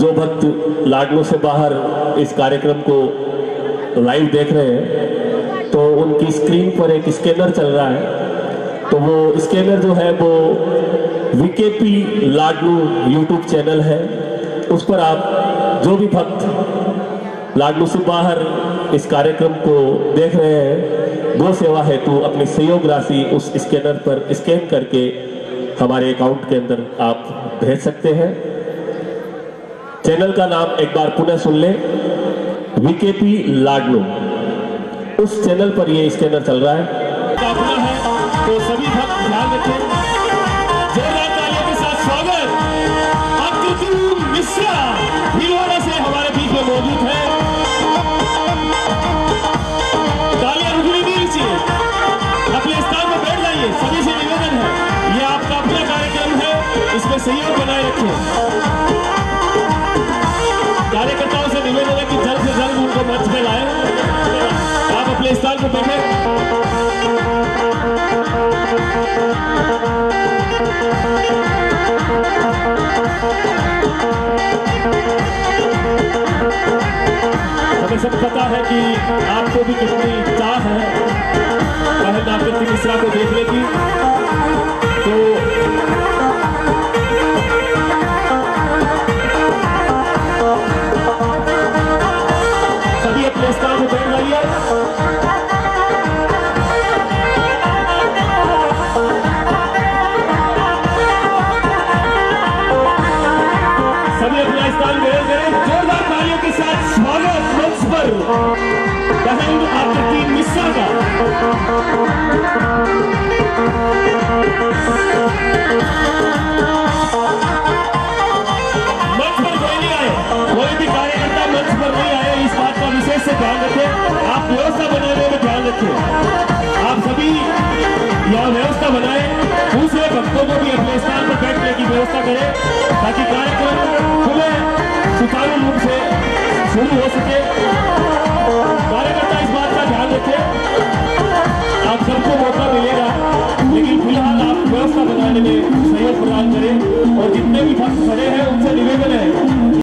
जो भक्त लाडनू से बाहर इस कार्यक्रम को लाइव देख रहे हैं तो उनकी स्क्रीन पर एक स्कैनर चल रहा है, तो वो स्कैनर जो है वो वी के पी लाडनू यूट्यूब चैनल है। उस पर आप जो भी भक्त लाडनू से बाहर इस कार्यक्रम को देख रहे हैं गो सेवा हेतु अपनी सहयोग राशि उस स्कैनर पर स्कैन करके हमारे अकाउंट के अंदर आप भेज सकते हैं। चैनल का नाम एक बार पुनः सुन ले, वी के पी लाडनू। उस चैनल पर ये स्कैनर चल रहा है, तो सभी भक्त ध्यान रखें। जोरदार तालियों के साथ स्वागत आकृति मिश्रा भिलवाड़ा से हमारे बीच में मौजूद है। तालियां रुकनी नहीं चाहिए, अपने स्थान पर बैठ जाइए। सभी से निवेदन है, ये आपका अपना कार्यक्रम है, इसमें सहयोग बनाए रखें। कार्यकर्ताओं से निवेदन है कि जल्द से जल्द उनको मंच में लाएं। आप अपने स्थान पर बैठे। हमें सब पता है कि आपको भी कितनी चाह है बहन आकृति मिश्रा को देखने की, तो जोरदार तालियों के साथ स्वागत मंच पर बहन आकृति मिश्रा का। मंच पर कोई नहीं आए, कोई भी कार्यकर्ता मंच पर नहीं आए, इस बात का विशेष से ध्यान रखें। आप व्यवस्था बनाने में ध्यान रखें, आप सभी यह व्यवस्था बनाएं। दूसरे भक्तों को भी अपने स्थान पर बैठने की व्यवस्था करें ताकि कार्यक्रम सुचारू रूप से शुरू हो सके। कार्यकर्ता इस बात का ध्यान रखें, आप सबको मौका मिलेगा, लेकिन फिलहाल आप व्यवस्था बनाने में सहयोग प्रदान करें। और जितने भी भक्त खड़े हैं